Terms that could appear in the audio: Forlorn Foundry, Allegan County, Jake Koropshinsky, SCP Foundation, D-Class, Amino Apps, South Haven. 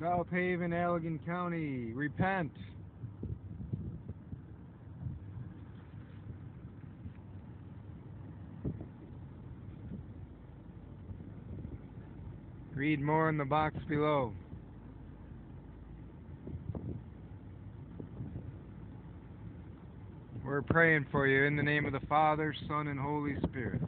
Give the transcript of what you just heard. South Haven, Allegan County, repent. Read more in the box below. We're praying for you in the name of the Father, Son, and Holy Spirit.